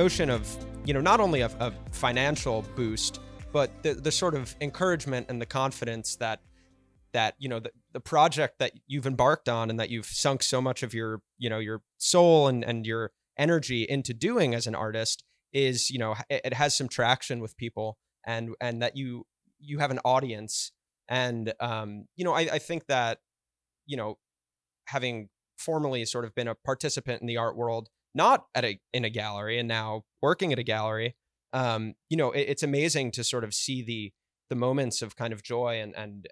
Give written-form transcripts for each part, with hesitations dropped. notion of, you know, not only a financial boost, but the sort of encouragement and the confidence that, you know, the project that you've embarked on and that you've sunk so much of your, you know, your soul and your energy into doing as an artist is, you know, it has some traction with people, and that you have an audience. And, you know, I think that, you know, having formerly sort of been a participant in the art world, not at in a gallery and now working at a gallery, you know, it's amazing to sort of see the moments of kind of joy and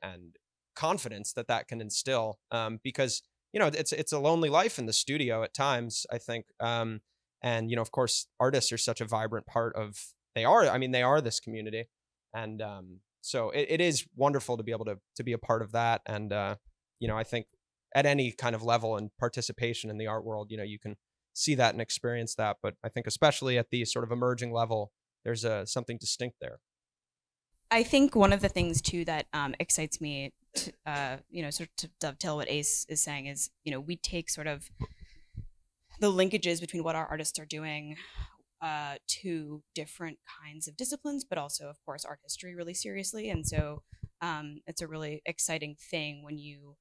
confidence that can instill, because, you know, it's a lonely life in the studio at times, I think. And, you know, of course, artists are such a vibrant part of, they are this community. And so it is wonderful to be able to be a part of that. And, you know, I think at any kind of level and participation in the art world, you know, you can see that and experience that. But I think especially at the sort of emerging level, there's something distinct there. I think one of the things, too, that excites me, you know, sort of to dovetail what Ace is saying is, you know, we take sort of the linkages between what our artists are doing to different kinds of disciplines, but also, of course, art history really seriously. And so it's a really exciting thing when you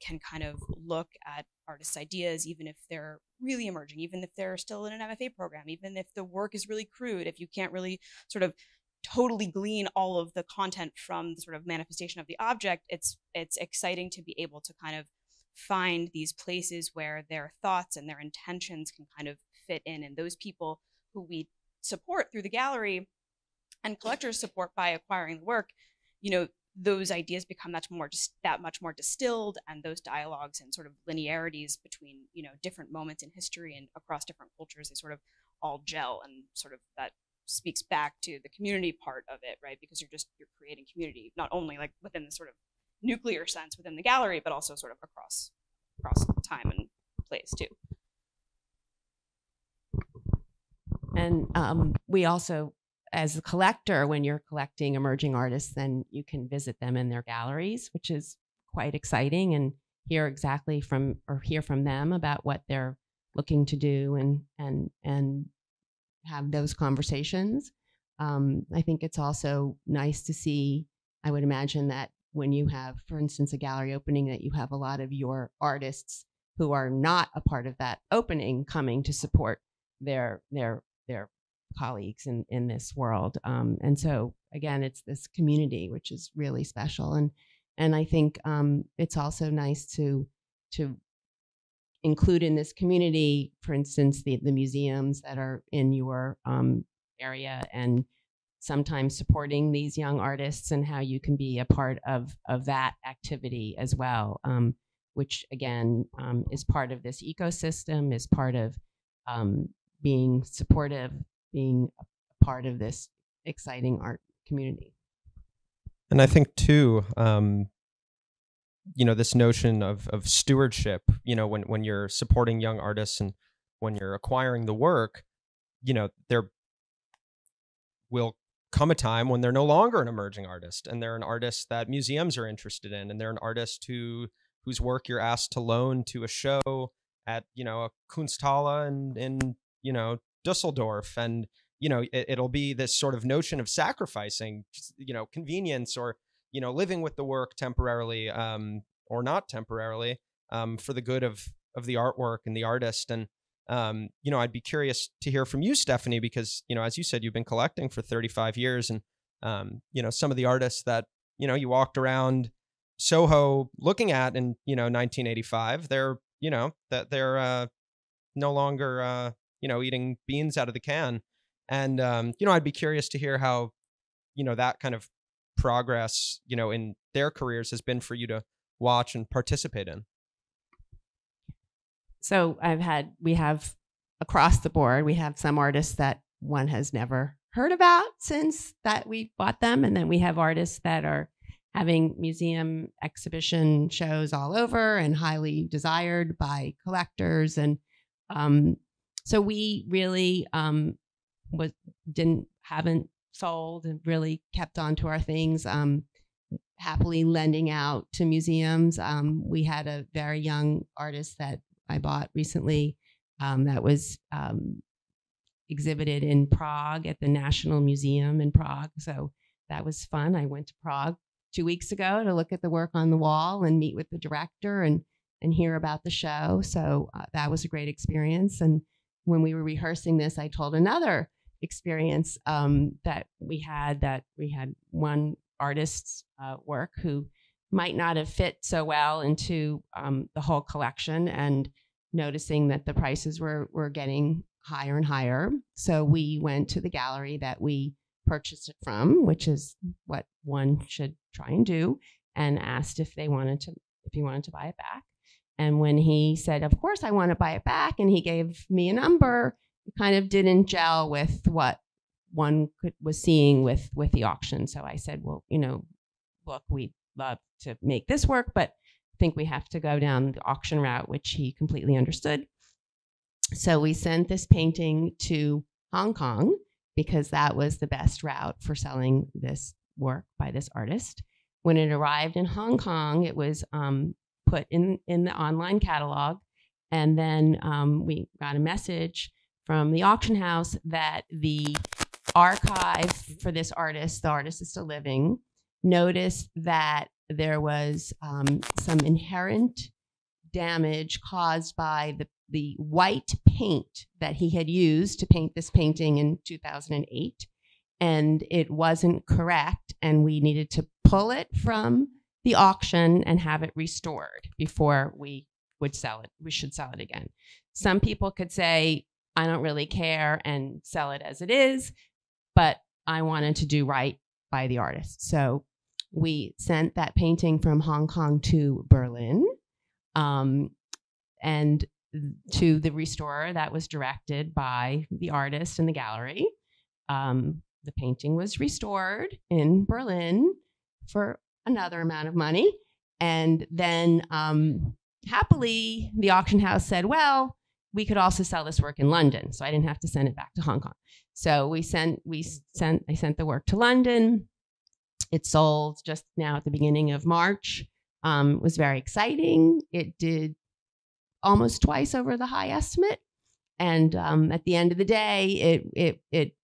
can kind of look at artists' ideas, even if they're really emerging, even if they're still in an MFA program, even if the work is really crude, if you can't really sort of totally glean all of the content from the sort of manifestation of the object, it's exciting to be able to kind of find these places where their thoughts and their intentions can kind of fit in. And those people who we support through the gallery and collectors support by acquiring the work, you know, those ideas become that much more distilled, and those dialogues and sort of linearities between, you know, different moments in history and across different cultures, they sort of all gel, and sort of that speaks back to the community part of it, right? Because you're creating community, not only like within the sort of nuclear sense within the gallery, but also sort of across time and place too. And we also, as a collector, when you're collecting emerging artists, then you can visit them in their galleries, which is quite exciting, and hear from them about what they're looking to do, and have those conversations. I think it's also nice to see, I would imagine that when you have, for instance, a gallery opening, that you have a lot of your artists who are not a part of that opening coming to support their colleagues in this world. And so again, it's this community, which is really special. And I think it's also nice to include in this community, for instance, the museums that are in your area, and sometimes supporting these young artists, and how you can be a part of that activity as well, which again is part of this ecosystem, is part of being supportive, being a part of this exciting art community. And I think too, you know, this notion of stewardship, you know, when you're supporting young artists and when you're acquiring the work, you know, there will come a time when they're no longer an emerging artist, and they're an artist that museums are interested in, and they're an artist whose work you're asked to loan to a show at, you know, a Kunsthalle in you know, Dusseldorf. And, you know, it'll be this sort of notion of sacrificing, you know, convenience, or, you know, living with the work temporarily or not temporarily for the good of the artwork and the artist. And you know, I'd be curious to hear from you, Stephanie, because, you know, as you said, you've been collecting for 35 years, and, you know, some of the artists that, you know, you walked around Soho looking at in, you know, 1985, they're, you know, that they're no longer, you know, eating beans out of the can. And, you know, I'd be curious to hear how, you know, that kind of progress, you know, in their careers has been for you to watch and participate in. So we have across the board, we have some artists that one has never heard about since that we bought them. And then we have artists that are having museum exhibition shows all over and highly desired by collectors. And so we really haven't sold and really kept on to our things, happily lending out to museums. We had a very young artist that I bought recently that was exhibited in Prague at the National Museum in Prague. So that was fun. I went to Prague 2 weeks ago to look at the work on the wall and meet with the director and hear about the show. So that was a great experience. And when we were rehearsing this, I told another experience that we had, one artist's work who might not have fit so well into the whole collection, and noticing that the prices were getting higher and higher. So we went to the gallery that we purchased it from, which is what one should try and do, and asked if they wanted to, if he wanted to buy it back. And when he said, of course I want to buy it back, and he gave me a number, it kind of didn't gel with what one was seeing with the auction. So I said, well, you know, look, we'd love to make this work, but I think we have to go down the auction route, which he completely understood. So we sent this painting to Hong Kong because that was the best route for selling this work by this artist. When it arrived in Hong Kong, it was put in the online catalog. And then we got a message from the auction house that the archive for this artist, the artist is still living, noticed that there was some inherent damage caused by the white paint that he had used to paint this painting in 2008. And it wasn't correct, and we needed to pull it from the auction and have it restored before we would sell it. We should sell it again. Some people could say, I don't really care and sell it as it is, but I wanted to do right by the artist. So we sent that painting from Hong Kong to Berlin, and to the restorer that was directed by the artist in the gallery. The painting was restored in Berlin for another amount of money. And then happily, the auction house said, well, we could also sell this work in London. So I didn't have to send it back to Hong Kong. So I sent the work to London. It sold just now at the beginning of March. It was very exciting. It did almost twice over the high estimate. And at the end of the day,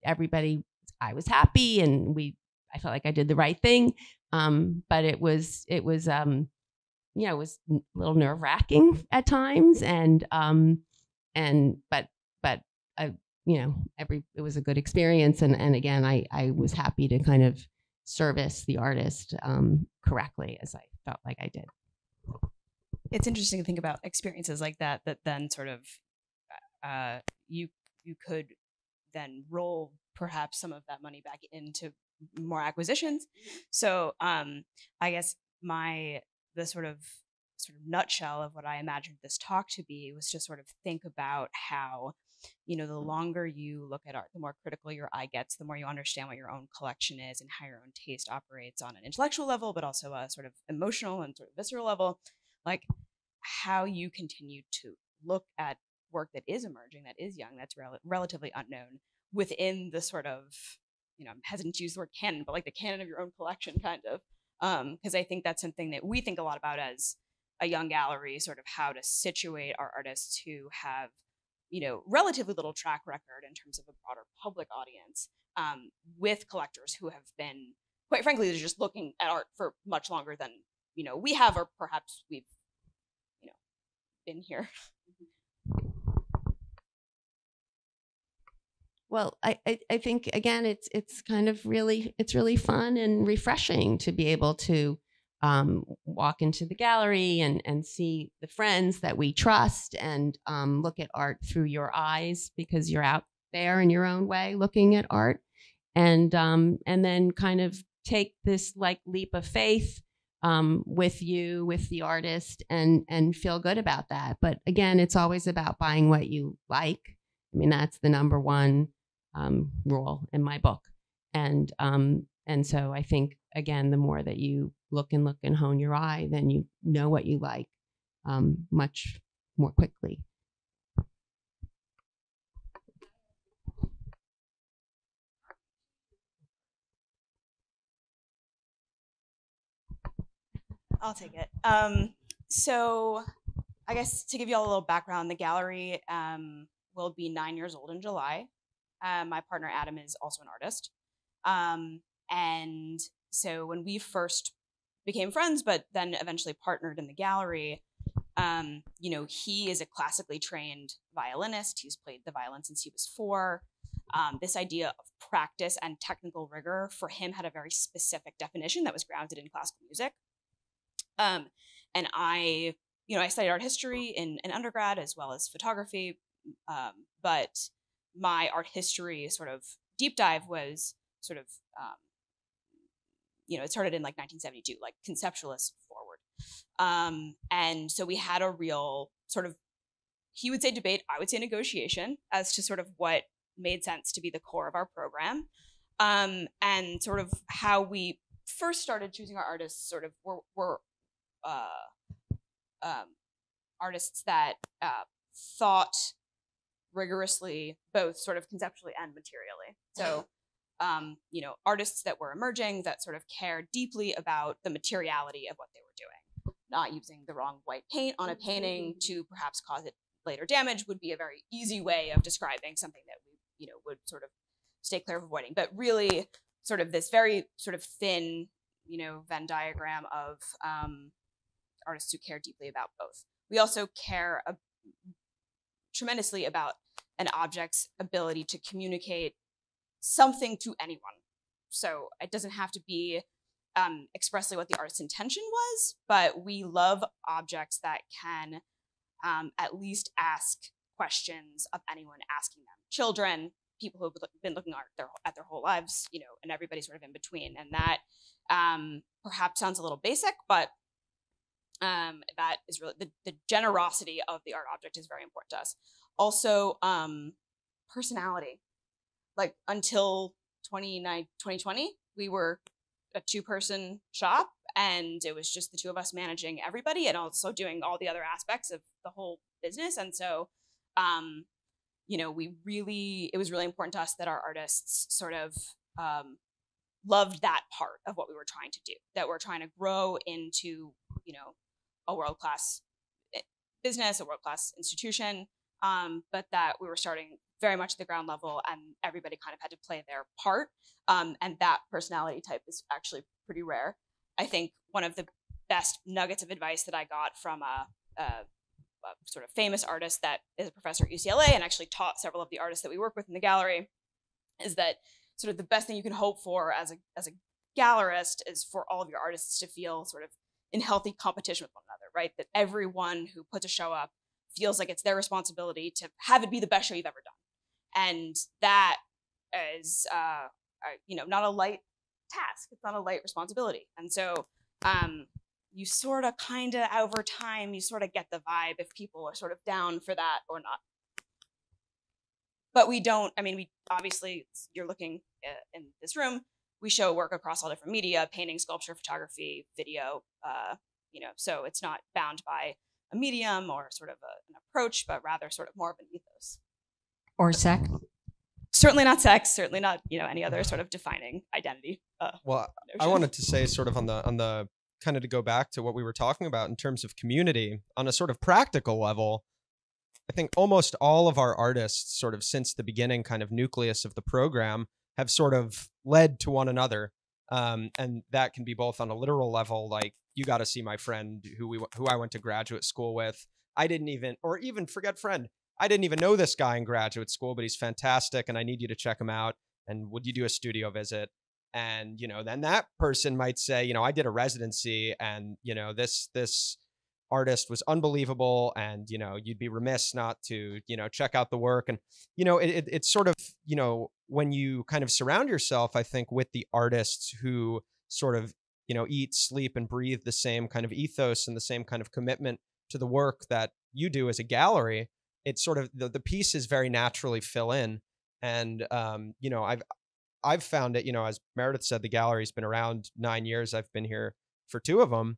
everybody, I was happy, and I felt like I did the right thing. But it was a little nerve wracking at times, but it was a good experience. And again, I was happy to kind of service the artist correctly, as I felt like I did. It's interesting to think about experiences like that, that then sort of you could then roll perhaps some of that money back into more acquisitions. So I guess the sort of nutshell of what I imagined this talk to be was to sort of think about how, you know, the longer you look at art, the more critical your eye gets, the more you understand what your own collection is and how your own taste operates on an intellectual level, but also a sort of emotional and sort of visceral level, like how you continue to look at work that is emerging, that is young, that's relatively unknown within the sort of, you know, I'm hesitant to use the word canon, but like the canon of your own collection, kind of. Because I think that's something that we think a lot about as a young gallery, sort of how to situate our artists who have, you know, relatively little track record in terms of a broader public audience, with collectors who have been, quite frankly, they're just looking at art for much longer than, you know, we have, or perhaps we've, you know, been here. Well, I think, again, it's kind of really, it's really fun and refreshing to be able to walk into the gallery and see the friends that we trust and look at art through your eyes, because you're out there in your own way looking at art, and then kind of take this like leap of faith with the artist and feel good about that. But again, it's always about buying what you like. I mean, that's the number one rule in my book. And so I think, again, the more that you look and hone your eye, then you know what you like much more quickly. I'll take it. So I guess to give you all a little background, the gallery will be 9 years old in July. My partner, Adam, is also an artist. And so when we first became friends, but then eventually partnered in the gallery, you know, he is a classically trained violinist. He's played the violin since he was 4. This idea of practice and technical rigor for him had a very specific definition that was grounded in classical music. And I, you know, I studied art history in undergrad as well as photography, but my art history sort of deep dive was sort of, you know, it started in like 1972, like conceptualist forward. And so we had a real sort of, he would say debate, I would say negotiation as to sort of what made sense to be the core of our program. And sort of how we first started choosing our artists sort of were artists that thought rigorously, both sort of conceptually and materially. So, you know, artists that were emerging that sort of cared deeply about the materiality of what they were doing. Not using the wrong white paint on a painting to perhaps cause it later damage would be a very easy way of describing something that we, you know, would sort of stay clear of avoiding. But really, sort of this very sort of thin, you know, Venn diagram of artists who care deeply about both. We also care tremendously about an object's ability to communicate something to anyone. So it doesn't have to be expressly what the artist's intention was, but we love objects that can at least ask questions of anyone asking them. Children, people who've been looking at their whole lives, you know, and everybody sort of in between. And that perhaps sounds a little basic, but that is really, the generosity of the art object is very important to us. Also, personality. Like until 2020, we were a 2-person shop, and it was just the 2 of us managing everybody and also doing all the other aspects of the whole business. And so, you know, we really, it was really important to us that our artists sort of loved that part of what we were trying to do, that we're trying to grow into, you know, a world-class business, a world-class institution, but that we were starting very much at the ground level, and everybody kind of had to play their part. And that personality type is actually pretty rare. I think one of the best nuggets of advice that I got from a sort of famous artist that is a professor at UCLA and actually taught several of the artists that we work with in the gallery is that sort of the best thing you can hope for as a gallerist is for all of your artists to feel sort of in healthy competition with one another, right? That everyone who puts a show up feels like it's their responsibility to have it be the best show you've ever done. And that is, you know, not a light task. It's not a light responsibility. And so you sort of kind of over time, you sort of get the vibe if people are sort of down for that or not. But we don't, I mean, we obviously, you're looking in this room, we show work across all different media, painting, sculpture, photography, video, you know, so it's not bound by a medium or sort of an approach, but rather sort of more of an ethos. Or sex? Certainly not sex. Certainly not, you know, any other sort of defining identity. Well, notion. I wanted to say sort of on the kind of to go back to what we were talking about in terms of community on a sort of practical level. I think almost all of our artists sort of since the beginning kind of nucleus of the program have sort of led to one another. And that can be both on a literal level, like you got to see my friend who I went to graduate school with. I didn't even, or even forget friend. I didn't even know this guy in graduate school, but he's fantastic and I need you to check him out. And would you do a studio visit? And, you know, then that person might say, you know, I did a residency and, you know, this artist was unbelievable. And, you know, you'd be remiss not to, you know, check out the work. And, you know, it's sort of, you know, when you kind of surround yourself, I think, with the artists who sort of, you know, eat, sleep and breathe the same kind of ethos and the same kind of commitment to the work that you do as a gallery, it's sort of the pieces very naturally fill in. And, you know, I've found it, you know, as Meredith said, the gallery's been around 9 years. I've been here for 2 of them.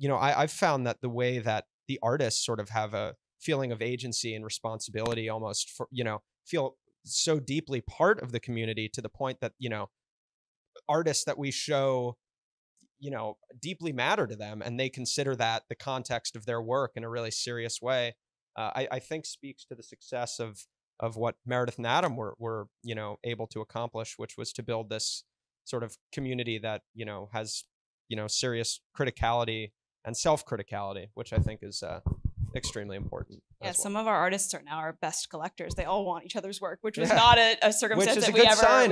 You know, I've found that the way that the artists sort of have a feeling of agency and responsibility almost, for, you know, feel so deeply part of the community to the point that, you know, artists that we show, you know, deeply matter to them and they consider that the context of their work in a really serious way. I think speaks to the success of of what Meredith and Adam were you know, able to accomplish, which was to build this sort of community that, you know, has, you know, serious criticality and self-criticality, which I think is extremely important. Yeah, some of our artists are now our best collectors. They all want each other's work, which was not a circumstance that we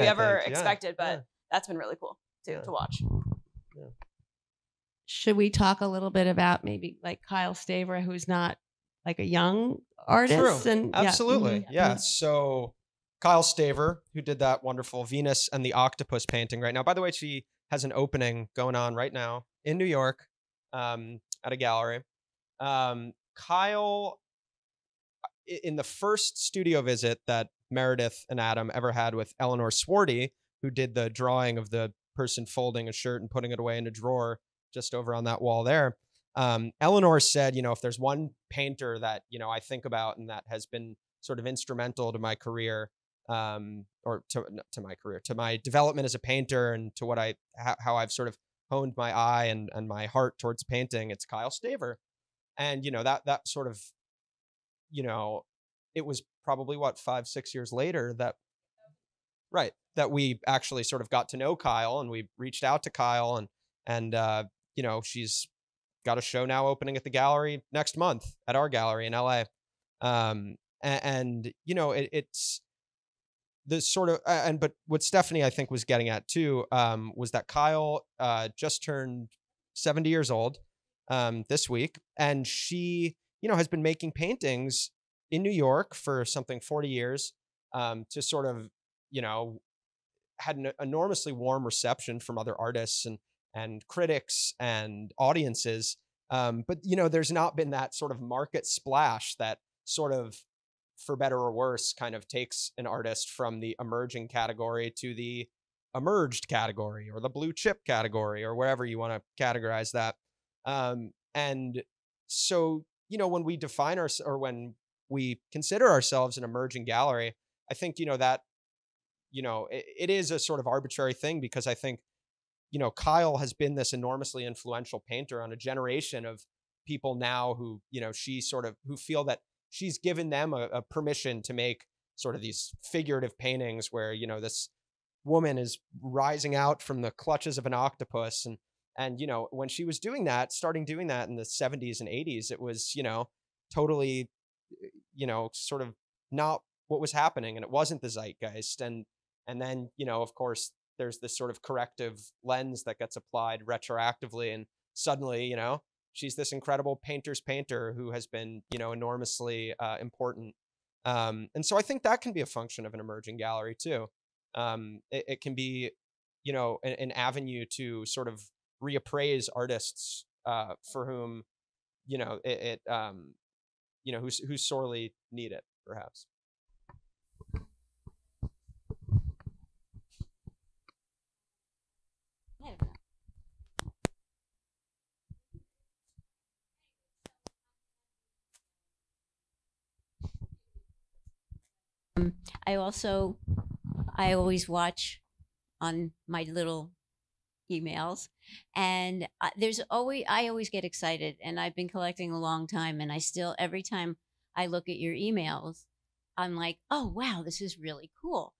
ever expected, but that's been really cool to watch. Yeah. Should we talk a little bit about maybe like Kyle Staver, who's not like a young artist? True. And absolutely. Yeah. So Kyle Staver, who did that wonderful Venus and the Octopus painting right now. By the way, she has an opening going on right now in New York at a gallery. Kyle, in the first studio visit that Meredith and Adam ever had with Eleanor Swarty, who did the drawing of the person folding a shirt and putting it away in a drawer just over on that wall there, Eleanor said, you know, if there's one painter that, you know, I think about and that has been sort of instrumental to my career, or to my development as a painter and to what how I've sort of honed my eye and my heart towards painting, it's Kyle Staver. And, you know, that sort of, you know, it was probably what, 5, 6 years later that, right, that we actually sort of got to know Kyle, and we reached out to Kyle, and you know, she's got a show now opening at the gallery next month at our gallery in LA. And you know, it's this sort of, but what Stephanie, I think, was getting at too, was that Kyle just turned 70 years old this week. And she, you know, has been making paintings in New York for something 40 years, to sort of, you know, had an enormously warm reception from other artists and critics and audiences. But, you know, there's not been that sort of market splash that sort of, for better or worse, kind of takes an artist from the emerging category to the emerged category or the blue chip category or wherever you want to categorize that. And so, you know, when we define when we consider ourselves an emerging gallery, I think, you know, that, you know, it is a sort of arbitrary thing, because I think, you know, Kyle has been this enormously influential painter on a generation of people now who, you know, who feel that she's given them a permission to make sort of these figurative paintings where, you know, this woman is rising out from the clutches of an octopus. And, you know, when she was doing that, in the 70s and 80s, it was, you know, totally, you know, sort of not what was happening, and it wasn't the zeitgeist. And then, you know, of course, there's this sort of corrective lens that gets applied retroactively, and suddenly, you know, she's this incredible painter's painter who has been, you know, enormously important. And so I think that can be a function of an emerging gallery too. It can be, you know, an avenue to sort of reappraise artists for whom, you know, you know, who sorely need it, perhaps. I always watch on my little emails, and I always get excited, and I've been collecting a long time, and I still, every time I look at your emails, I'm like, oh wow, this is really cool.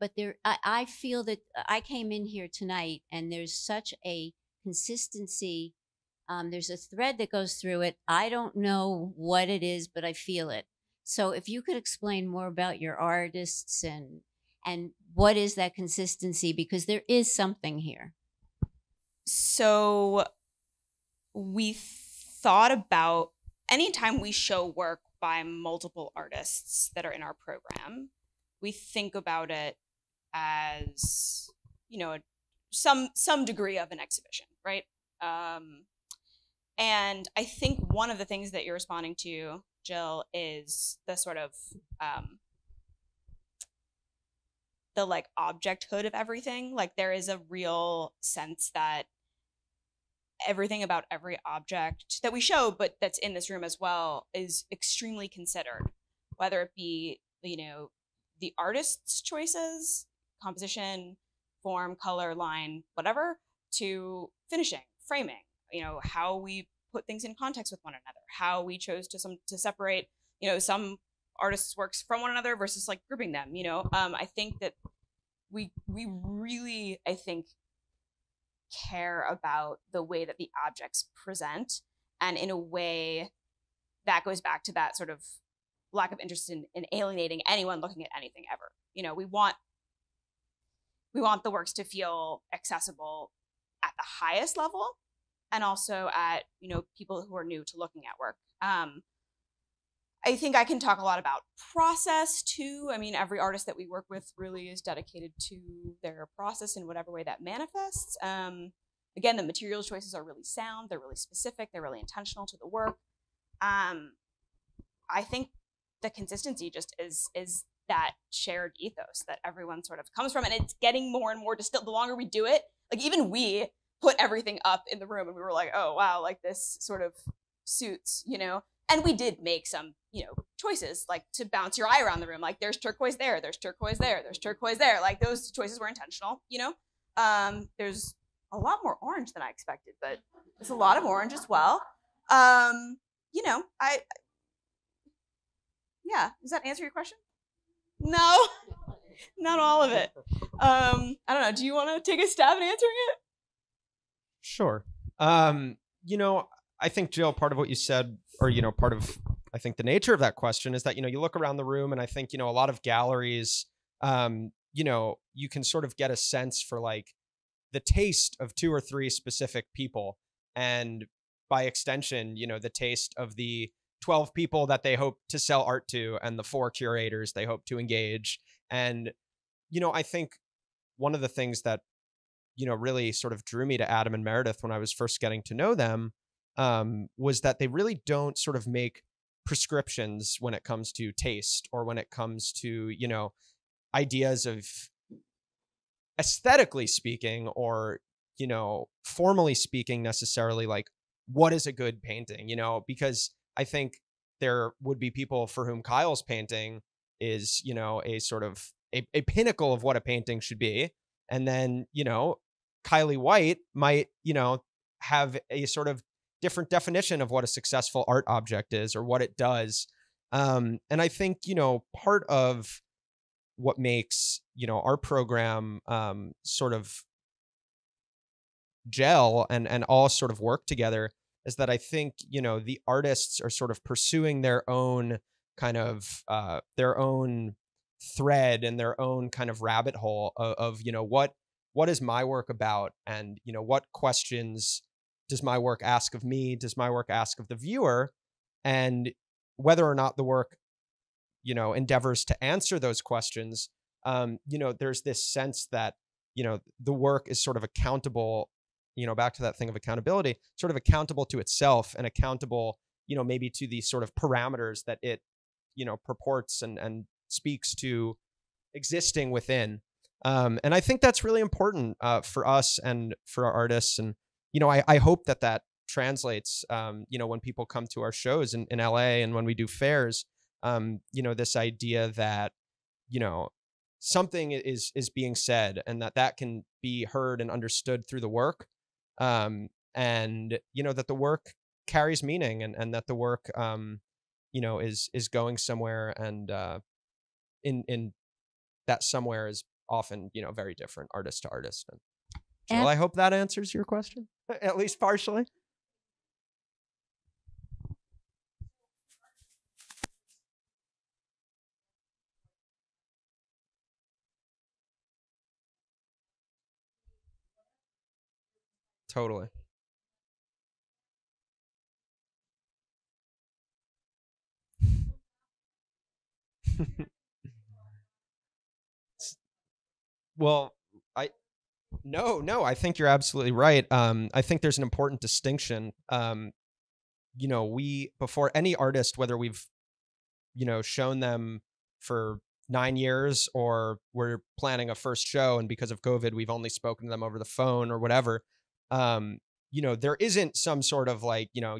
But there, I feel that I came in here tonight, and there's such a consistency. There's a thread that goes through it. I don't know what it is, but I feel it. So if you could explain more about your artists and what is that consistency, because there is something here. So we thought about, anytime we show work by multiple artists that are in our program, we think about it as, you know, some degree of an exhibition, right? And I think one of the things that you're responding to, Jill, is the sort of the like objecthood of everything. Like there is a real sense that everything about every object that we show, but that's in this room as well, is extremely considered, whether it be, you know, the artist's choices, composition, form, color, line, whatever, to finishing, framing, you know, how we put things in context with one another, how we chose to separate, you know, some artists' works from one another versus like grouping them, you know? I think that we really, I think, care about the way that the objects present. And in a way that goes back to that sort of lack of interest in alienating anyone looking at anything ever. You know, we want the works to feel accessible at the highest level, and also at, you know, people who are new to looking at work. I think I can talk a lot about process too. I mean, every artist that we work with really is dedicated to their process in whatever way that manifests. Again, the material choices are really sound, they're really specific, they're really intentional to the work. I think the consistency just is that shared ethos that everyone sort of comes from, and it's getting more and more distilled the longer we do it. Like, even we put everything up in the room and we were like, oh wow, like this sort of suits, you know? And we did make some, you know, choices, like to bounce your eye around the room. Like, there's turquoise there, there's turquoise there, there's turquoise there. Like, those choices were intentional, you know? There's a lot more orange than I expected, but there's a lot of orange as well. You know, yeah, does that answer your question? No, not all of it. I don't know, do you want to take a stab at answering it? Sure. You know, I think, Jill, part of what you said, or, you know, part of, I think, the nature of that question is that, you know, you look around the room and I think, you know, a lot of galleries, you know, you can sort of get a sense for like the taste of 2 or 3 specific people. And by extension, you know, the taste of the 12 people that they hope to sell art to and the 4 curators they hope to engage. And, you know, I think one of the things that, you know, really sort of drew me to Adam and Meredith when I was first getting to know them was that they really don't sort of make prescriptions when it comes to taste or when it comes to, you know, ideas of aesthetically speaking or, you know, formally speaking necessarily, like what is a good painting, you know, because I think there would be people for whom Kyle's painting is, you know, a sort of a pinnacle of what a painting should be. And then, you know, Kylie White might, you know, have a sort of different definition of what a successful art object is or what it does. And I think, you know, part of what makes, you know, our program sort of gel and all sort of work together is that I think, you know, the artists are sort of pursuing their own kind of their own thread and their own kind of rabbit hole of, you know, what is my work about? And, you know, what questions does my work ask of me? Does my work ask of the viewer? And whether or not the work, you know, endeavors to answer those questions, you know, there's this sense that, you know, the work is sort of accountable, you know, back to that thing of accountability, sort of accountable to itself and accountable, you know, maybe to the sort of parameters that it, you know, purports and speaks to existing within. And I think that's really important for us and for our artists. And, you know, I hope that that translates, you know, when people come to our shows in LA and when we do fairs, you know, this idea that, you know, something is being said and that that can be heard and understood through the work. And, you know, that the work carries meaning and that the work, you know, is going somewhere, and in that somewhere is often, you know, very different artist to artist. Well, I hope that answers your question, at least partially. Totally. Well, no, I think you're absolutely right. I think there's an important distinction. You know, before any artist, whether we've, you know, shown them for 9 years or we're planning a first show and because of COVID, we've only spoken to them over the phone or whatever. You know, there isn't some sort of like, you know,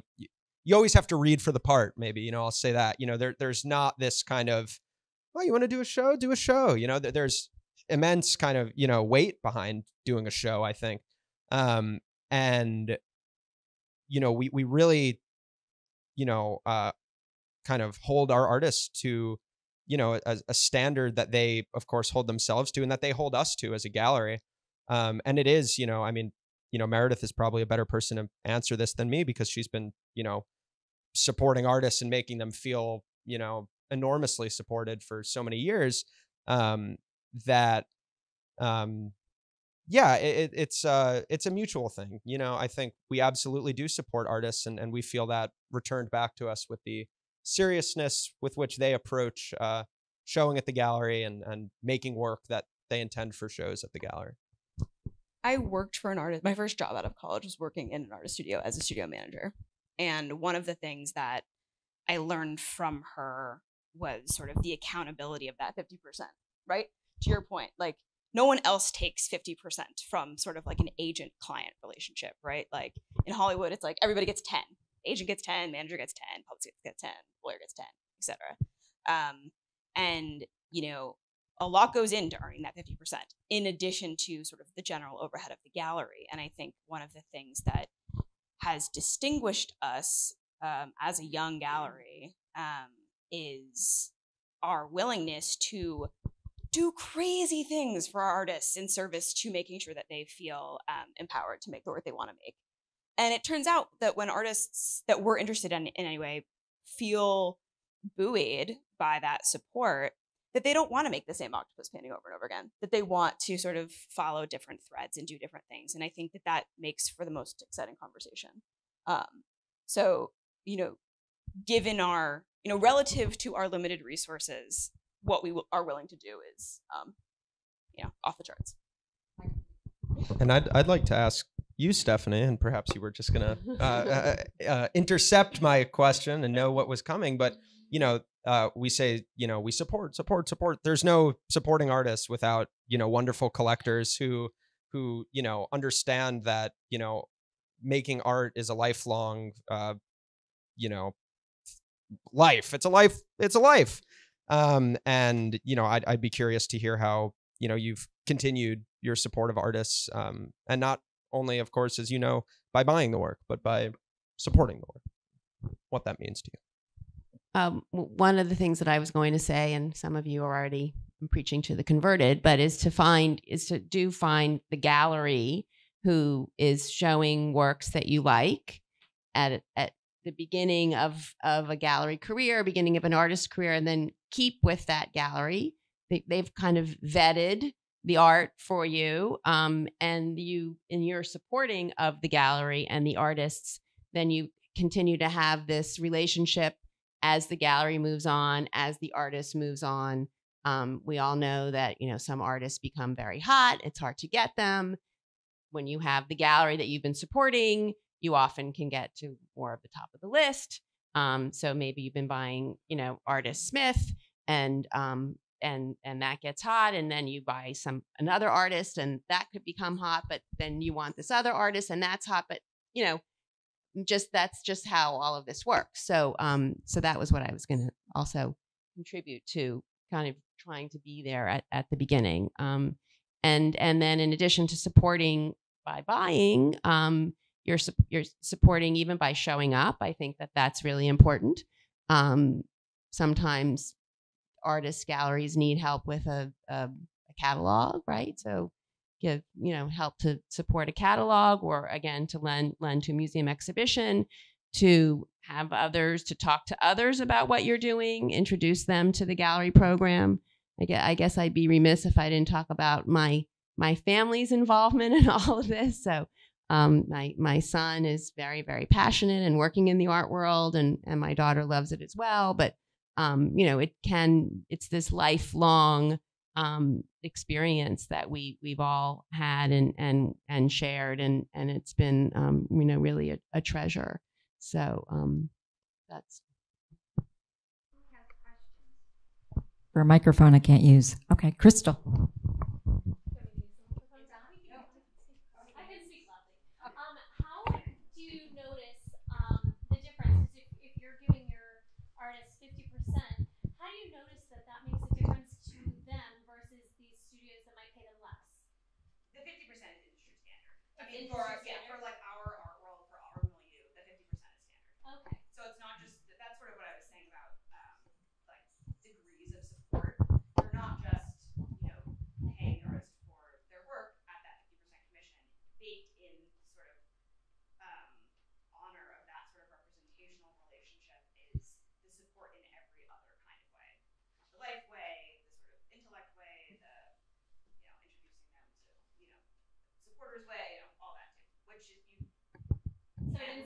you always have to read for the part, maybe, you know, I'll say that, you know, there's not this kind of, oh, you want to do a show, you know, there's immense kind of, you know, weight behind doing a show, I think. And, you know, we really, you know, kind of hold our artists to, you know, a standard that they, of course, hold themselves to and that they hold us to as a gallery. And it is, you know, I mean, you know, Meredith is probably a better person to answer this than me because she's been, you know, supporting artists and making them feel, you know, enormously supported for so many years, that, yeah, it's a mutual thing. You know, I think we absolutely do support artists, and we feel that returned back to us with the seriousness with which they approach showing at the gallery and making work that they intend for shows at the gallery. I worked for an artist. My first job out of college was working in an artist studio as a studio manager. And one of the things that I learned from her was sort of the accountability of that 50%, right? To your point, like, no one else takes 50% from sort of like an agent-client relationship, right? Like in Hollywood, it's like everybody gets 10. Agent gets 10, manager gets 10, publicist gets 10, lawyer gets 10, etc. And, you know, a lot goes into earning that 50% in addition to sort of the general overhead of the gallery. And I think one of the things that has distinguished us as a young gallery is our willingness to do crazy things for our artists in service to making sure that they feel empowered to make the work they want to make. And it turns out that when artists that we're interested in any way feel buoyed by that support, that they don't want to make the same octopus painting over and over again, that they want to sort of follow different threads and do different things. And I think that that makes for the most exciting conversation. So, you know, given our, you know, relative to our limited resources, what we are willing to do is, you know, off the charts. And I'd like to ask you, Stephanie, and perhaps you were just gonna intercept my question and know what was coming, but, you know, we say, you know, we support. There's no supporting artists without, you know, wonderful collectors who, you know, understand that, you know, making art is a lifelong, you know, life. It's a life. And, you know, I'd be curious to hear how, you know, you've continued your support of artists, and not only, of course, as you know, by buying the work, but by supporting the work, what that means to you. One of the things that I was going to say, and some of you are already preaching to the converted, but is to find the gallery who is showing works that you like at the beginning of a gallery career, beginning of an artist career, and then keep with that gallery. They've kind of vetted the art for you, and you, in your supporting of the gallery and the artists, then you continue to have this relationship as the gallery moves on, as the artist moves on. We all know that, you know, some artists become very hot. It's hard to get them. When you have the gallery that you've been supporting, you often can get to more of the top of the list. So maybe you've been buying, you know, artist Smith, and that gets hot, and then you buy another artist, and that could become hot, but then you want this other artist, and that's hot, but, you know, that's just how all of this works. So, so that was what I was going to also contribute to, kind of trying to be there at the beginning, and then in addition to supporting by buying, You're supporting even by showing up. I think that that's really important. Sometimes artists, galleries need help with a catalog, right? So give, you know, help to support a catalog, or again, to lend to a museum exhibition, to have others, to talk to others about what you're doing, introduce them to the gallery program. I guess I'd be remiss if I didn't talk about my family's involvement in all of this. So. My son is very, very passionate and working in the art world, and my daughter loves it as well. But, you know, it's this lifelong experience that we've all had and shared, and it's been, you know, really a treasure. So that's. For a microphone I can't use. Okay, Crystal. For like our art world, for our milieu, the 50% is standard. Okay. So it's not just, that's sort of what I was saying about It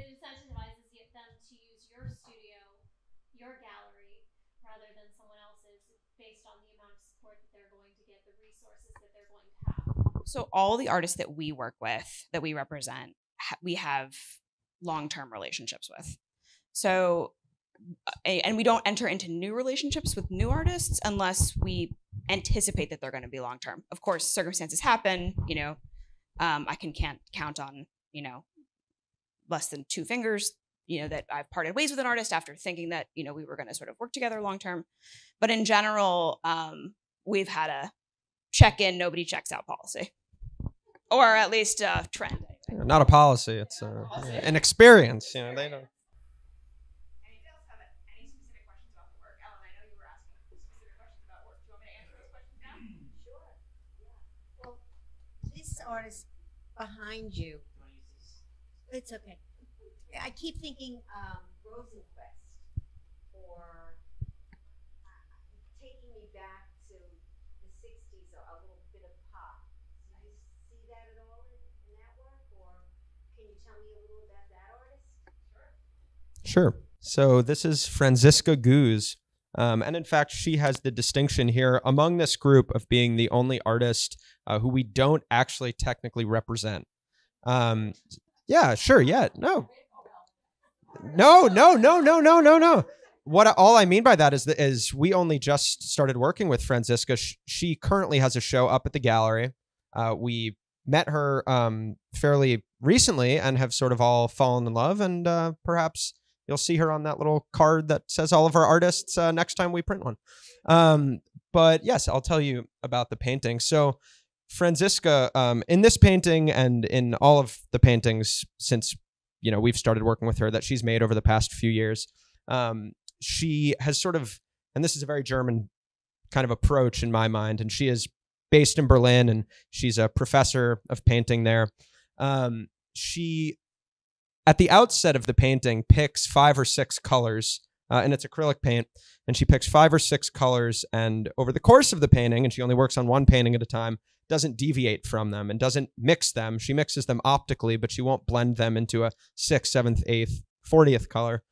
incentivizes them to use your studio, your gallery, rather than someone else's, based on the amount of support that they're going to get, the resources that they're going to have. So all the artists that we work with, that we represent, we have long-term relationships with. So, and we don't enter into new relationships with new artists unless we anticipate that they're going to be long-term. Of course, circumstances happen, you know, I can't count on, you know, less than 2 fingers, you know, that I've parted ways with an artist after thinking that, you know, we were going to sort of work together long-term. But in general, we've had a check-in, nobody checks out policy, or at least a trend. Yeah, not a policy, it's a policy. An experience, you know, they don't. Artist behind you. It's okay. I keep thinking Rosenquist, or taking me back to the 60s, or a little bit of pop. Do you see that at all in that work, or can you tell me a little about that artist? Sure. So this is Franziska Guz. And in fact, she has the distinction here among this group of being the only artist who we don't actually technically represent. Yeah, sure. Yeah. No. All I mean by that is we only just started working with Franziska. She currently has a show up at the gallery. We met her fairly recently and have sort of all fallen in love, and perhaps you'll see her on that little card that says all of our artists next time we print one. But yes, I'll tell you about the painting. So Franziska, in this painting and in all of the paintings since, you know, we've started working with her that she's made over the past few years, she has sort of, and this is a very German kind of approach in my mind, and she is based in Berlin and she's a professor of painting there. She, at the outset of the painting, picks 5 or 6 colors, and it's acrylic paint, and she picks 5 or 6 colors, and over the course of the painting, and she only works on one painting at a time, doesn't deviate from them and doesn't mix them. She mixes them optically, but she won't blend them into a 6th, 7th, 8th, 40th color.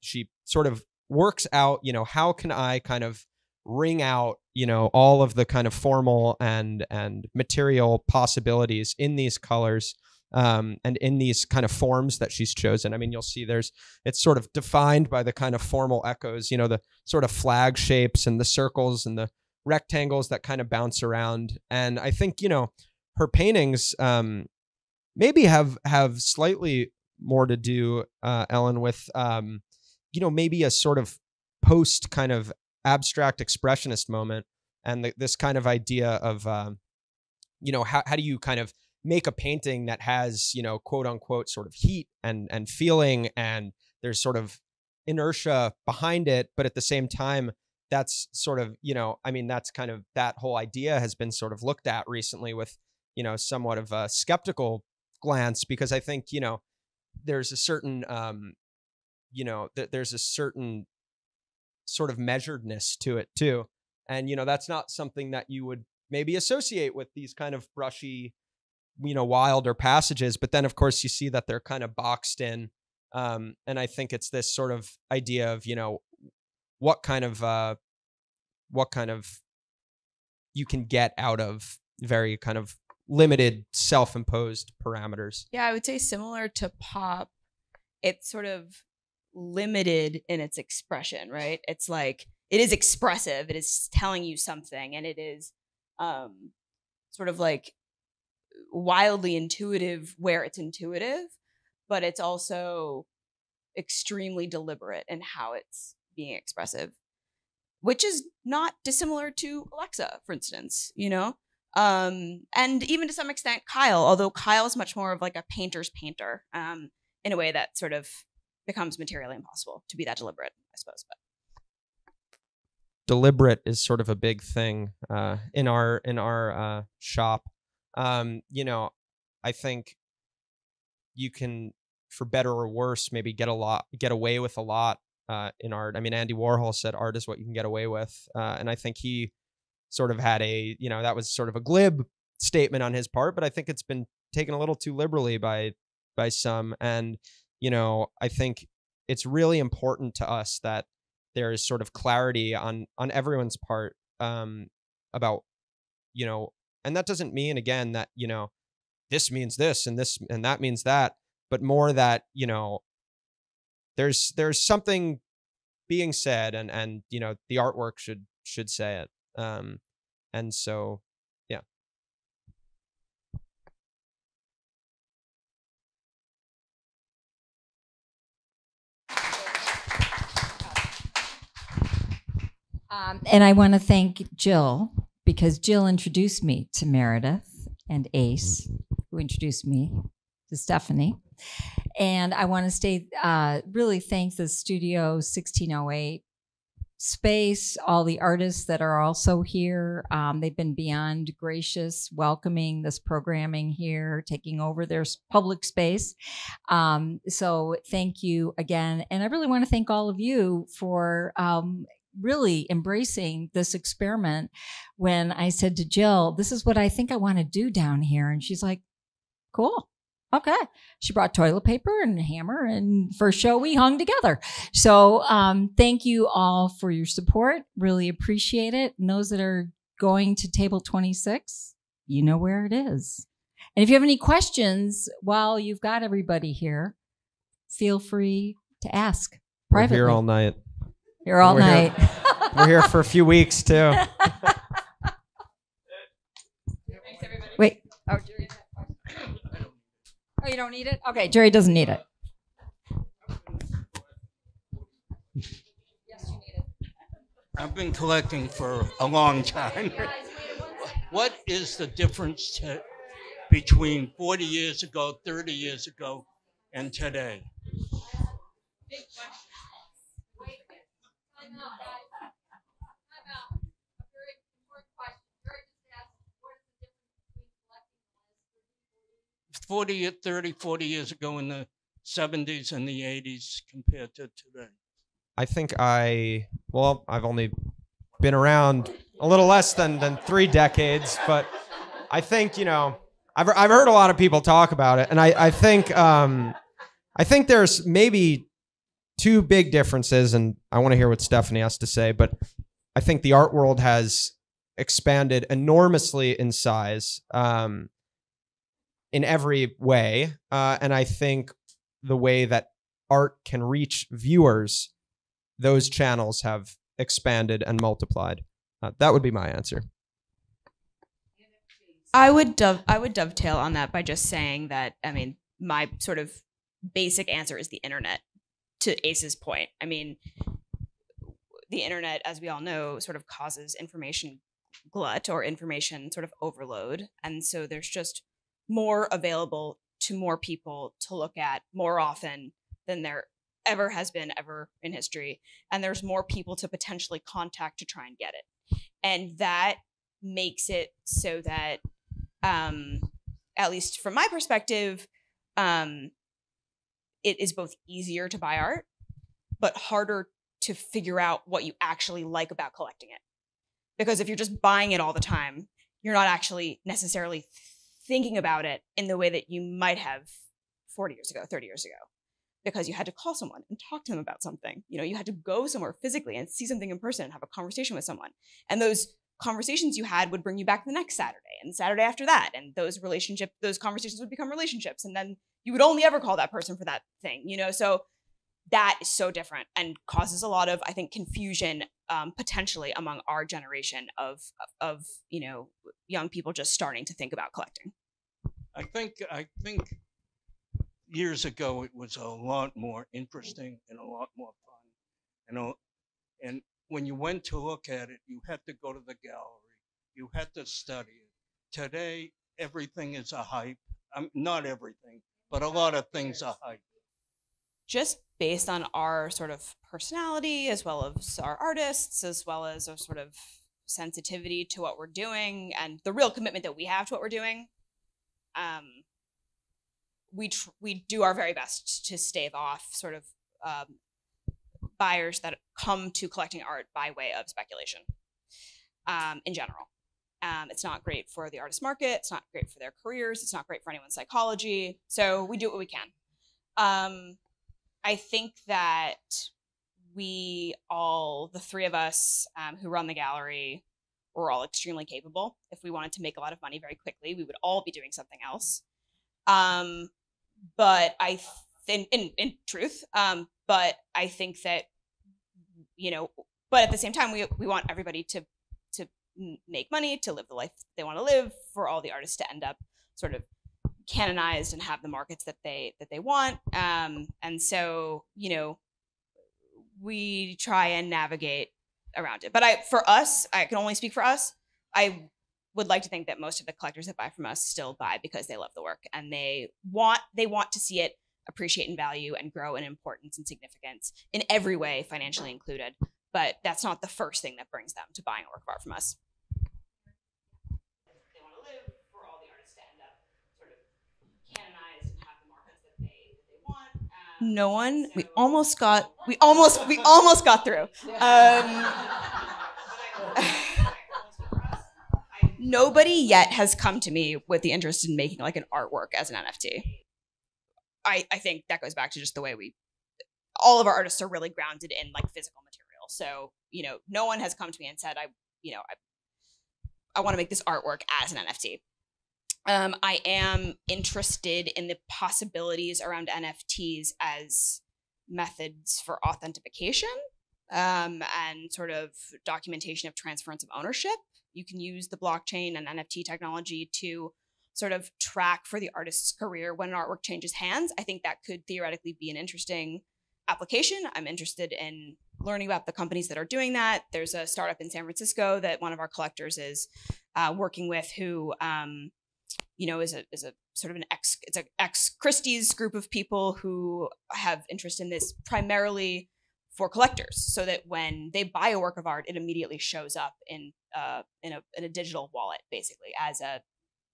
She sort of works out, you know, how can I kind of ring out, you know, all of the kind of formal and material possibilities in these colors. And in these kind of forms that she's chosen. I mean, you'll see it's sort of defined by the kind of formal echoes, you know, the sort of flag shapes and the circles and the rectangles that kind of bounce around. And I think, you know, her paintings maybe have slightly more to do, Ellen, with, you know, maybe a sort of post kind of abstract expressionist moment. And this kind of idea of, you know, how do you kind of make a painting that has, you know, quote unquote, sort of heat and feeling, and there's sort of inertia behind it. But at the same time, that's sort of, you know, I mean, that's kind of, that whole idea has been sort of looked at recently with, you know, somewhat of a skeptical glance, because I think, you know, there's a certain, you know, there's a certain sort of measuredness to it too. And, you know, that's not something that you would maybe associate with these kind of brushy, you know, wilder passages, but then of course you see that they're kind of boxed in. And I think it's this sort of idea of, you know, what kind of you can get out of very kind of limited self-imposed parameters. Yeah, I would say similar to pop, it's sort of limited in its expression, right? It's like, it is expressive, it is telling you something, and it is sort of like wildly intuitive where it's intuitive, but it's also extremely deliberate in how it's being expressive, which is not dissimilar to Alexa, for instance, you know, and even to some extent Kyle, although Kyle is much more of like a painter's painter, in a way that sort of becomes materially impossible to be that deliberate, I suppose. But deliberate is sort of a big thing in our shop. You know, I think you can, for better or worse, maybe get away with a lot in art. I mean, Andy Warhol said art is what you can get away with. And I think he sort of had a, you know, that was sort of a glib statement on his part, but I think it's been taken a little too liberally by by some. And, you know, I think it's really important to us that there is sort of clarity on everyone's part about, you know, and that doesn't mean, again, that, you know, this means this and that means that, but more that, you know, there's something being said and, you know, the artwork should say it. And so, yeah. And I want to thank Jill, because Jill introduced me to Meredith and Ace, who introduced me to Stephanie. And I want to really thank the Studio 1608 space, all the artists that are also here. They've been beyond gracious, welcoming this programming here, taking over their public space. So thank you again. And I really want to thank all of you for really embracing this experiment. When I said to Jill, this is what I think I want to do down here. And she's like, cool. Okay. She brought toilet paper and a hammer, and first show we hung together. So thank you all for your support. Really appreciate it. And those that are going to table 26, you know where it is. And if you have any questions while you've got everybody here, feel free to ask privately. We're here all night. You're all night. We're here for a few weeks too. Thanks, everybody. Wait. Oh, Jerry. Oh, you don't need it? Okay, Jerry doesn't need it. Yes, you need it. I've been collecting for a long time. What is the difference between 40 years ago, 30 years ago, and today? Forty years ago in the 70s and the 80s compared to today. I think I've only been around a little less than 3 decades, but I think, you know, I've heard a lot of people talk about it, and I think there's maybe 2 big differences, and I want to hear what Stephanie has to say, but I think the art world has expanded enormously in size in every way. And I think the way that art can reach viewers, those channels have expanded and multiplied. That would be my answer. I would dovetail on that by just saying that, I mean, my sort of basic answer is the internet. To Ace's point, I mean, the internet, as we all know, sort of causes information glut or information sort of overload. And so there's just more available to more people to look at more often than there ever has been ever in history. And there's more people to potentially contact to try and get it. And that makes it so that, at least from my perspective, it is both easier to buy art, but harder to figure out what you actually like about collecting it. Because if you're just buying it all the time, you're not actually necessarily thinking about it in the way that you might have 40 years ago, 30 years ago, because you had to call someone and talk to them about something. You know, you had to go somewhere physically and see something in person and have a conversation with someone. And those conversations you had would bring you back the next Saturday and the Saturday after that. And those conversations would become relationships. And then you would only ever call that person for that thing, you know? So that is so different and causes a lot of, I think, confusion potentially among our generation of, you know, young people just starting to think about collecting. I think years ago, it was a lot more interesting and a lot more fun. And when you went to look at it, you had to go to the gallery. You had to study it. Today, everything is a hype. Not everything, but a lot of things are hype. Just based on our sort of personality, as well as our artists, as well as our sort of sensitivity to what we're doing and the real commitment that we have to what we're doing, we do our very best to stave off sort of buyers that come to collecting art by way of speculation in general. It's not great for the artist market. It's not great for their careers. It's not great for anyone's psychology. So we do what we can. I think that we all, the three of us who run the gallery, we're all extremely capable. If we wanted to make a lot of money very quickly, we would all be doing something else. But I, in truth, but I think that, you know, but at the same time, we want everybody to make money, to live the life they want to live, for all the artists to end up sort of canonized and have the markets that they want. And so, you know, we try and navigate around it. But for us, I can only speak for us. I would like to think that most of the collectors that buy from us still buy because they love the work and they want to see it appreciate in value and grow in importance and significance in every way, financially included. But that's not the first thing that brings them to buying a work of art from us. They want to live, for all the artists to end up sort of canonized and have the markets that they want. No one, so we almost got through. Nobody yet has come to me with the interest in making like an artwork as an NFT. I think that goes back to just the way all of our artists are really grounded in like physical material. So, you know, no one has come to me and said, I want to make this artwork as an NFT. I am interested in the possibilities around NFTs as methods for authentication and sort of documentation of transference of ownership. You can use the blockchain and NFT technology to sort of track for the artist's career when an artwork changes hands. I think that could theoretically be an interesting application. I'm interested in learning about the companies that are doing that. There's a startup in San Francisco that one of our collectors is working with, who, you know, is a sort of an ex-Christie's group of people who have interest in this primarily for collectors, so that when they buy a work of art, it immediately shows up in a digital wallet, basically as an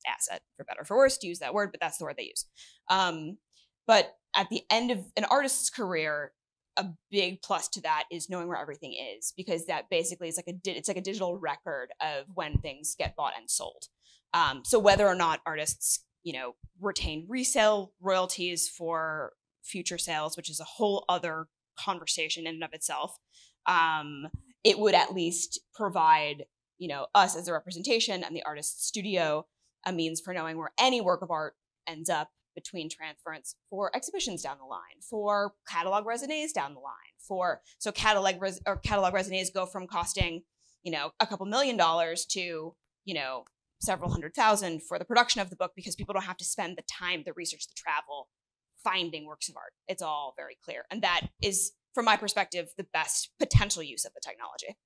asset, for better or for worse, to use that word, but that's the word they use. But at the end of an artist's career, a big plus to that is knowing where everything is, because that basically is like a digital record of when things get bought and sold. So whether or not artists, you know, retain resale royalties for future sales, which is a whole other conversation in and of itself, it would at least provide, you know, us as a representation and the artist's studio a means for knowing where any work of art ends up, between transference for exhibitions down the line, for catalog resumes down the line, so catalog resumes go from costing, you know, a couple $1,000,000 to, you know, several $100,000 for the production of the book, because people don't have to spend the time, the research, the travel, finding works of art. It's all very clear. And that is, from my perspective, the best potential use of the technology.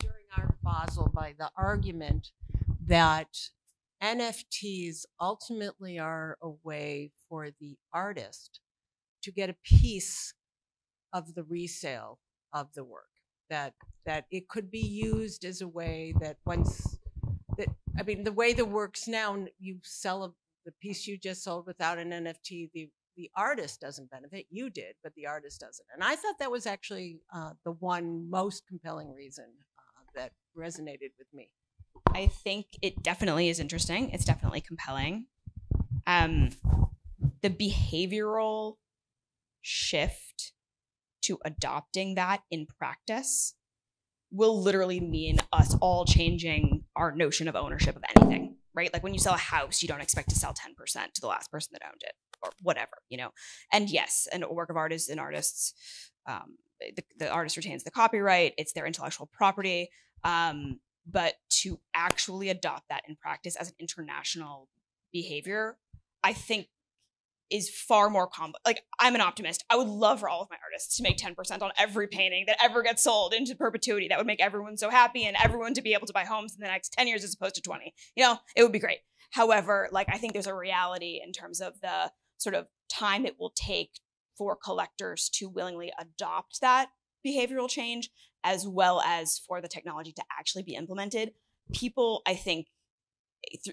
During our Basel, by the argument that NFTs ultimately are a way for the artist to get a piece of the resale of the work, that it could be used as a way that I mean, the way the works now, you sell the piece you just sold without an NFT, the artist doesn't benefit. You did, but the artist doesn't. And I thought that was actually the one most compelling reason that resonated with me. I think it definitely is interesting. It's definitely compelling. The behavioral shift to adopting that in practice will literally mean us all changing our notion of ownership of anything, right? Like when you sell a house, you don't expect to sell 10% to the last person that owned it or whatever, you know? And yes, a work of art is an artist's, the artist retains the copyright, it's their intellectual property. But to actually adopt that in practice as an international behavior, I think is far more complex. Like, I'm an optimist. I would love for all of my artists to make 10% on every painting that ever gets sold into perpetuity. That would make everyone so happy and everyone to be able to buy homes in the next 10 years as opposed to 20. You know, it would be great. However, like, I think there's a reality in terms of the sort of time it will take for collectors to willingly adopt that behavioral change, as well as for the technology to actually be implemented. People, I think,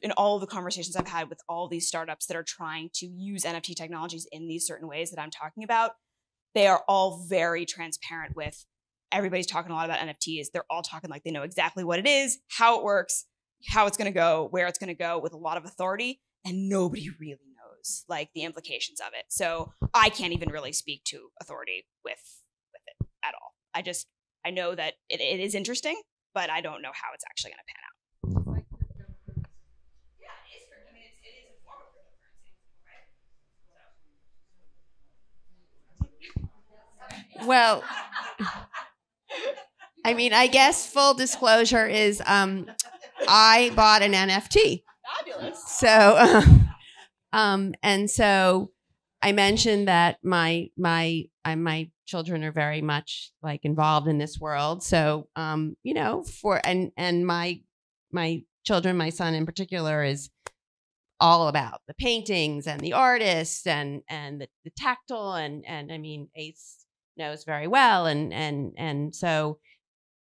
in all of the conversations I've had with all these startups that are trying to use NFT technologies in these certain ways that I'm talking about, they are all very transparent with everybody's talking a lot about NFTs. They're all talking like they know exactly what it is, how it works, how it's going to go, where it's going to go, with a lot of authority, and nobody really knows like the implications of it. So I can't even really speak to authority with it at all. I know that it is interesting, but I don't know how it's actually going to pan out. Well, I mean, I guess full disclosure is I bought an NFT. Fabulous. So, and so I mentioned that my children are very much like involved in this world. So, you know, and my children, my son in particular, is all about the paintings and the artists and the tactile and I mean, Ace knows very well, and so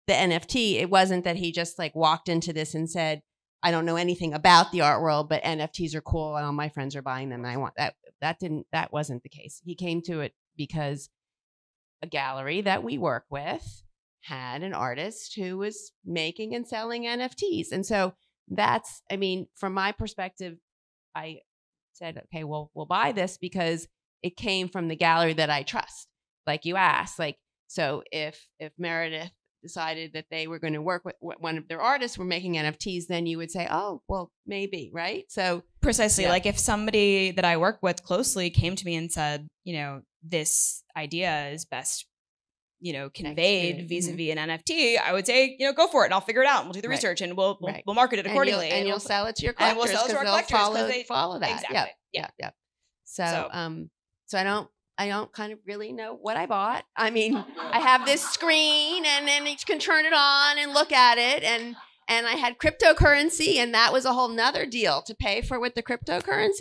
the NFT, it wasn't that he just like walked into this and said, I don't know anything about the art world, but NFTs are cool and all my friends are buying them and I want that. That wasn't the case. He came to it because a gallery that we work with had an artist who was making and selling NFTs. And so that's, I mean, from my perspective, I said, okay, well, we'll buy this because it came from the gallery that I trust. Like you asked, like, so if Meredith decided that they were going to work with one of their artists were making NFTs, then you would say, oh, well, maybe, right? So precisely, yeah. Like if somebody that I work with closely came to me and said, you know, this idea is best, you know, conveyed vis-a-vis an NFT, I would say, you know, go for it and I'll figure it out. And we'll do the research and we'll market it accordingly. And you'll sell it to your collectors. And we'll sell it to our collectors because they follow that. Exactly. Yeah. So I don't kind of really know what I bought. I mean, I have this screen and then you can turn it on and look at it. And I had cryptocurrency, and that was a whole nother deal to pay for with the cryptocurrency.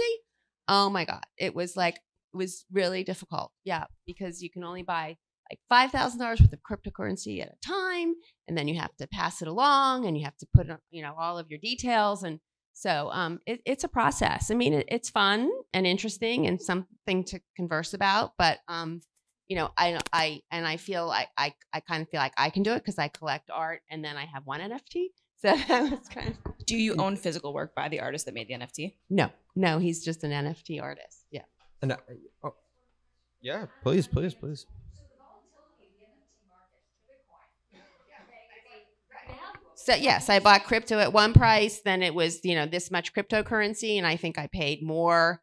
Oh my God. It was like, it was really difficult. Yeah. Because you can only buy like $5,000 worth of cryptocurrency at a time. And then you have to pass it along and you have to put, you know, all of your details. And so it's a process. I mean, it's fun and interesting and something to converse about. But, you know, I feel like I kind of feel like I can do it because I collect art and then I have one NFT. So that was kind of. Do you own physical work by the artist that made the NFT? No, he's just an NFT artist. Yeah. And yeah, please. So yes, I bought crypto at one price, then it was, you know, this much cryptocurrency. And I think I paid more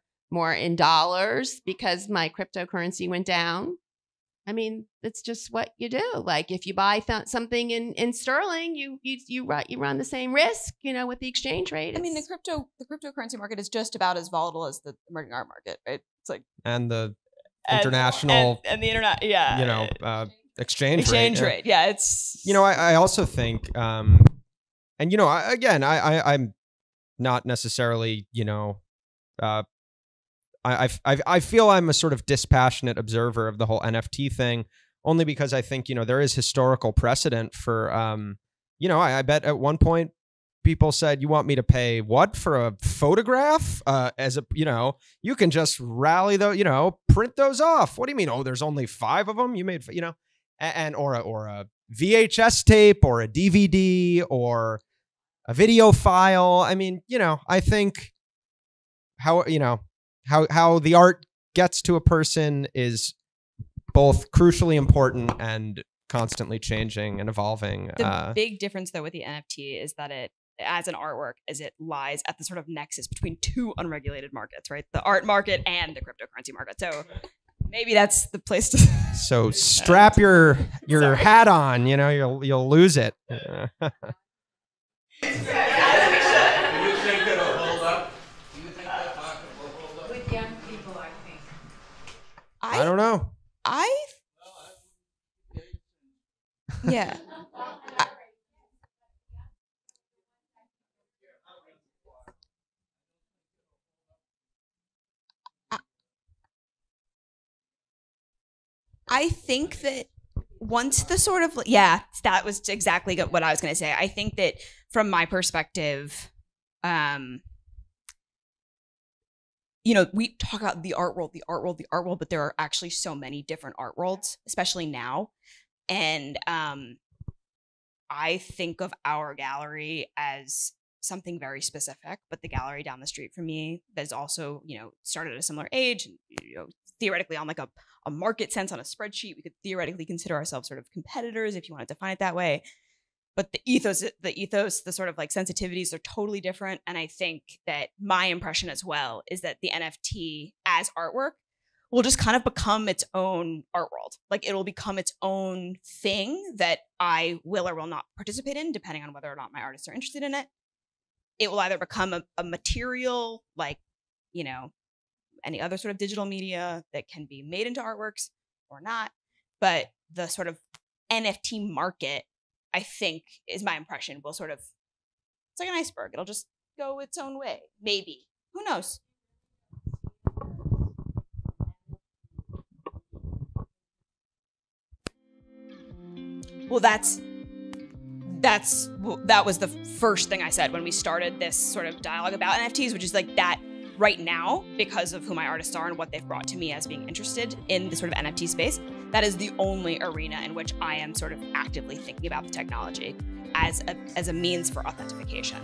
in dollars because my cryptocurrency went down. I mean, it's just what you do. Like if you buy something in sterling, you run the same risk, you know, with the exchange rate. I mean, the cryptocurrency market is just about as volatile as the emerging art market, right? It's like. And the international. And the internet. Yeah. You know, exchange rate. Yeah. It's, you know, I also think, and, you know, I'm not necessarily, you know, I feel I'm a sort of dispassionate observer of the whole NFT thing, only because I think, you know, there is historical precedent for, you know, I bet at one point people said, you want me to pay what for a photograph? As a, you know, you can just rally those, you know, print those off. What do you mean? Oh, there's only 5 of them you made, you know, and or a VHS tape or a DVD or a video file. I mean, you know, I think how, you know, how the art gets to a person is both crucially important and constantly changing and evolving. The big difference though with the NFT is that it, as an artwork, is it lies at the sort of nexus between 2 unregulated markets, right? The art market and the cryptocurrency market. So maybe that's the place to. So strap your hat on. You know, you'll lose it. With young people, I think. I don't know. Yeah. I think that once the sort of, yeah, that was exactly what I was going to say. I think that from my perspective, you know, we talk about the art world, but there are actually so many different art worlds, especially now. And I think of our gallery as something very specific, but the gallery down the street from me that's also, you know, started at a similar age, and, you know, theoretically on like a market sense on a spreadsheet, we could theoretically consider ourselves sort of competitors if you want to define it that way. But the ethos, the sort of like sensitivities are totally different. And I think that my impression as well is that the NFT as artwork will just kind of become its own art world. Like, it'll become its own thing that I will or will not participate in, depending on whether or not my artists are interested in it. It will either become a material, like, you know, any other sort of digital media that can be made into artworks or not. But the sort of NFT market, I think, is my impression, will sort of, it's like an iceberg. It'll just go its own way, maybe. Who knows? Well, that was the first thing I said when we started this sort of dialogue about NFTs, which is like that right now, because of who my artists are and what they've brought to me as being interested in the sort of NFT space, that is the only arena in which I am sort of actively thinking about the technology as a means for authentication.